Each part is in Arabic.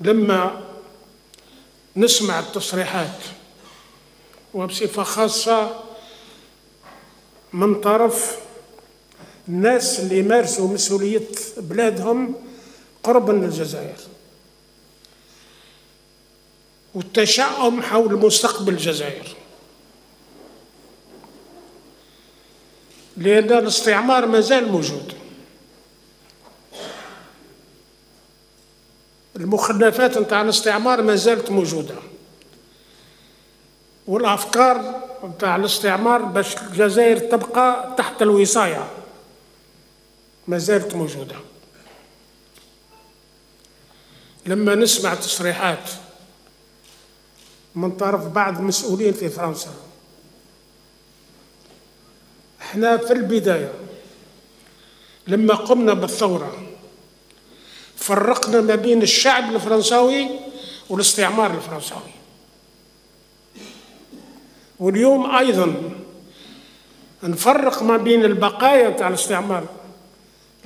لما نسمع التصريحات وبصفة خاصة من طرف الناس اللي يمارسوا مسؤولية بلادهم قربا للجزائر والتشاؤم حول مستقبل الجزائر، لأن الاستعمار مازال موجود، المخلفات نتاع الاستعمار مازالت موجودة، والأفكار نتاع الاستعمار باش الجزائر تبقى تحت الوصاية مازالت موجودة. لما نسمع تصريحات من طرف بعض المسؤولين في فرنسا، احنا في البداية لما قمنا بالثورة فرقنا ما بين الشعب الفرنساوي والاستعمار الفرنساوي، واليوم أيضا نفرق ما بين البقايا تاع الاستعمار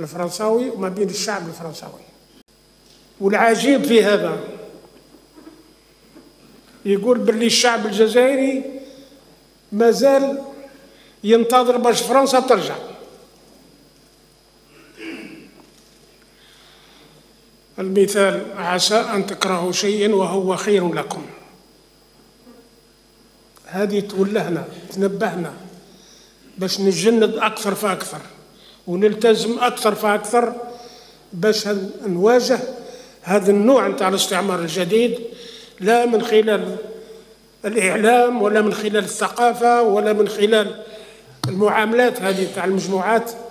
الفرنساوي وما بين الشعب الفرنساوي. والعجيب في هذا يقول باللي الشعب الجزائري مازال ينتظر باش فرنسا ترجع. المثال: عسى أن تكرهوا شيئا وهو خير لكم. هذه تولهنا تنبهنا باش نتجند أكثر فأكثر ونلتزم أكثر فأكثر باش نواجه هذا النوع نتاع الاستعمار الجديد، لا من خلال الإعلام ولا من خلال الثقافة ولا من خلال المعاملات هذه تاع المجموعات